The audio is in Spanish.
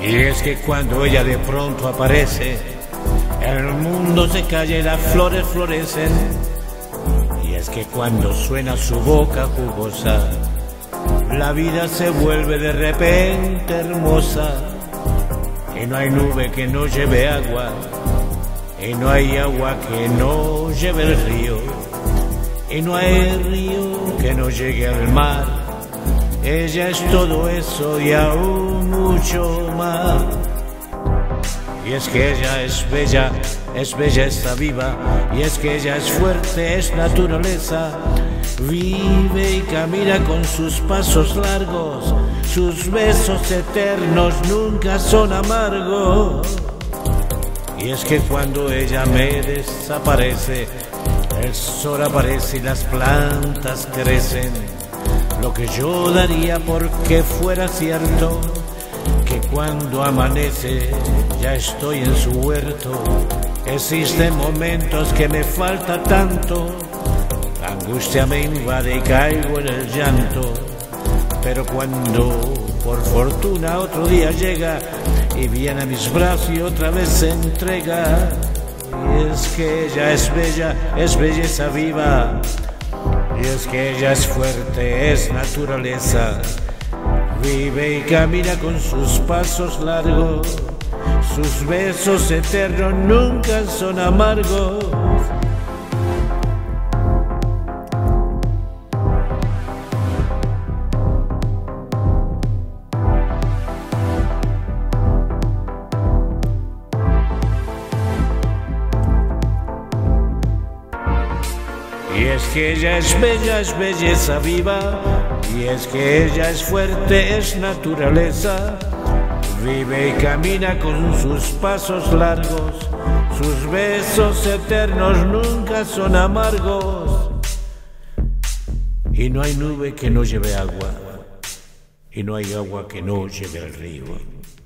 Y es que cuando ella de pronto aparece, el mundo se calla y las flores florecen. Y es que cuando suena su boca jugosa, la vida se vuelve de repente hermosa. Y no hay nube que no lleve agua, y no hay agua que no lleve el río, y no hay río que no llegue al mar. Ella es todo eso y aún mucho más. Y es que ella es bella, está viva. Y es que ella es fuerte, es naturaleza. Vive y camina con sus pasos largos. Sus besos eternos nunca son amargos. Y es que cuando ella me desaparece, el sol aparece y las plantas crecen. Lo que yo daría porque fuera cierto, que cuando amanece ya estoy en su huerto. Existen momentos que me falta tanto, la angustia me invade y caigo en el llanto. Pero cuando por fortuna otro día llega y viene a mis brazos y otra vez se entrega. Y es que ella es bella, es belleza viva. Y es que ella es fuerte, es naturaleza. Vive y camina con sus pasos largos. Sus besos eternos nunca son amargos. Y es que ella es bella, es belleza viva. Y es que ella es fuerte, es naturaleza. Vive y camina con sus pasos largos. Sus besos eternos nunca son amargos. Y no hay nube que no lleve agua, y no hay agua que no lleve el río.